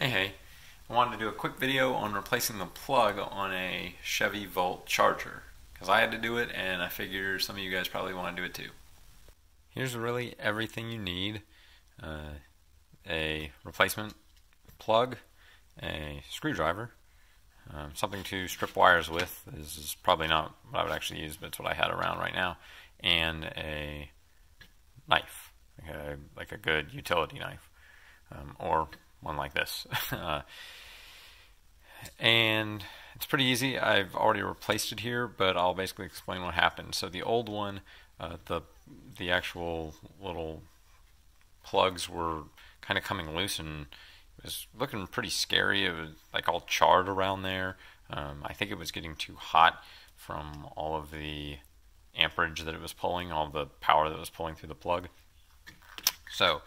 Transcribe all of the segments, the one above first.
Hey, I wanted to do a quick video on replacing the plug on a Chevy Volt charger because I had to do it and I figure some of you guys probably want to do it too. Here's really everything you need. A replacement plug, a screwdriver, something to strip wires with. This is probably not what I would actually use, but it's what I had around right now. And a knife, like a good utility knife, or one like this. And it's pretty easy. I've already replaced it here, but I'll basically explain what happened. So the old one, the actual little plugs were kind of coming loose and it was looking pretty scary. It was like all charred around there. I think it was getting too hot from all of the amperage that it was pulling, all the power that was pulling through the plug. So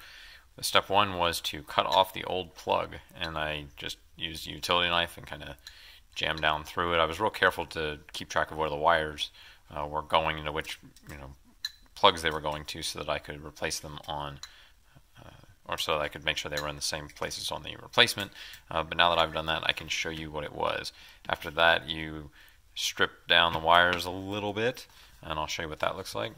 step one was to cut off the old plug, and I just used a utility knife and kind of jammed down through it. I was real careful to keep track of where the wires were going into which plugs they were going to, so that I could replace them on, or so that I could make sure they were in the same places on the replacement. But now that I've done that, I can show you what it was. After that, you strip down the wires a little bit, and I'll show you what that looks like.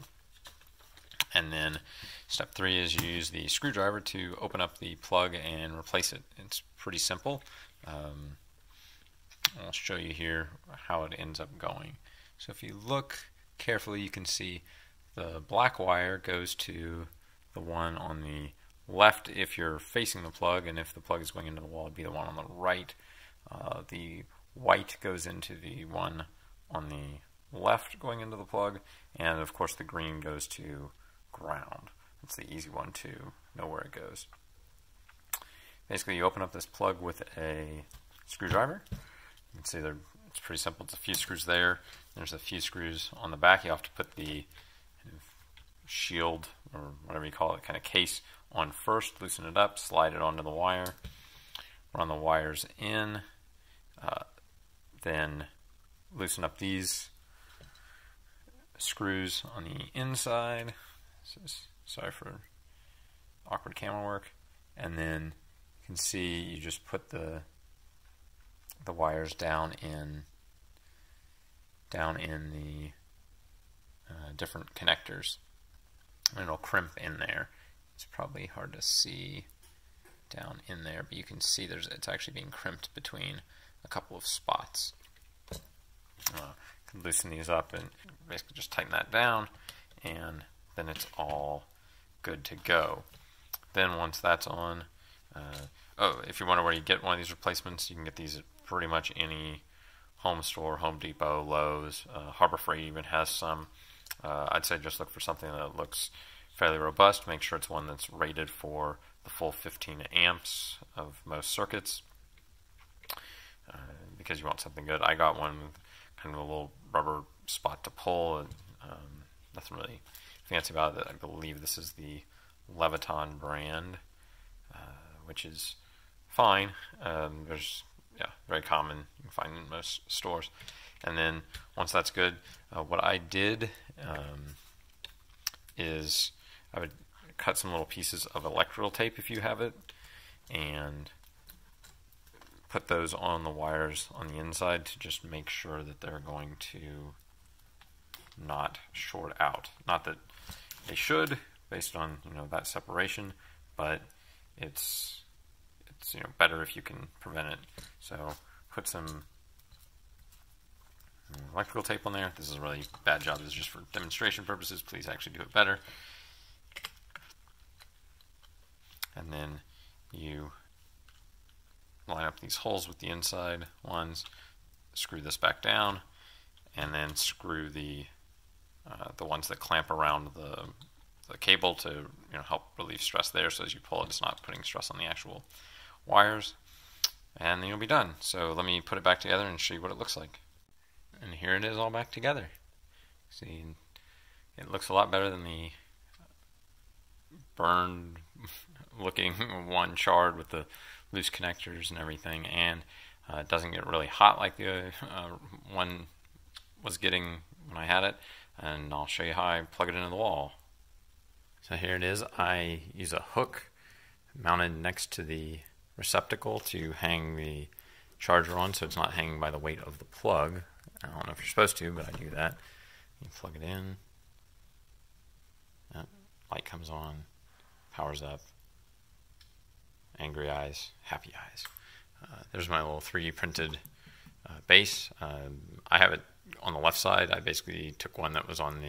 And then step three is you use the screwdriver to open up the plug and replace it. It's pretty simple. I'll show you here how it ends up going. So if you look carefully, you can see the black wire goes to the one on the left if you're facing the plug, and if the plug is going into the wall, it'd be the one on the right. The white goes into the one on the left going into the plug, and of course the green goes to ground. It's the easy one to know where it goes. Basically, you open up this plug with a screwdriver. You can see it's pretty simple. It's a few screws there. There's a few screws on the back. You have to put the shield, or whatever you call it, kind of case on first, loosen it up, slide it onto the wire, run the wires in, then loosen up these screws on the inside. Sorry for awkward camera work. And then you can see you just put the wires down in the different connectors, and it'll crimp in there. It's probably hard to see down in there, but you can see it's actually being crimped between a couple of spots. Can loosen these up and basically just tighten that down, and then it's all good to go. Then once that's on, if you wonder where you get one of these replacements, you can get these at pretty much any home store, Home Depot, Lowe's, Harbor Freight even has some. I'd say just look for something that looks fairly robust. Make sure it's one that's rated for the full 15 amps of most circuits, because you want something good. I got one with kind of a little rubber spot to pull, and nothing really fancy about it. I believe this is the Leviton brand, which is fine. Very common. You can find it in most stores. And then once that's good, what I did is I would cut some little pieces of electrical tape if you have it, and put those on the wires on the inside to just make sure that they're going to not short out. Not that they should, based on that separation, but it's better if you can prevent it. So put some electrical tape on there. This is a really bad job. This is just for demonstration purposes. Please actually do it better. And then you line up these holes with the inside ones, screw this back down, and then screw the ones that clamp around the cable to help relieve stress there, so as you pull it, it's not putting stress on the actual wires. And then you'll be done. So let me put it back together and show you what it looks like. And here it is all back together. See, it looks a lot better than the burned looking one, charred with the loose connectors and everything, and it doesn't get really hot like the one was getting when I had it. And I'll show you how I plug it into the wall. So here it is. I use a hook mounted next to the receptacle to hang the charger on so it's not hanging by the weight of the plug. I don't know if you're supposed to, but I do that. You plug it in. Light comes on, powers up, angry eyes, happy eyes. There's my little 3D printed base. I have it on the left side. I basically took one that was on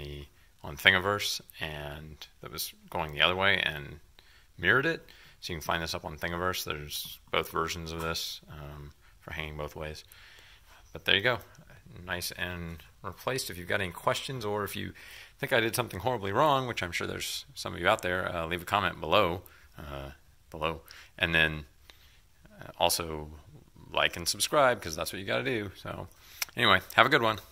Thingiverse and that was going the other way and mirrored it. So you can find this up on Thingiverse. There's both versions of this for hanging both ways. But there you go. Nice and replaced. If you've got any questions or if you think I did something horribly wrong, which I'm sure there's some of you out there, leave a comment below. And then also like and subscribe because that's what you got to do. So anyway, have a good one.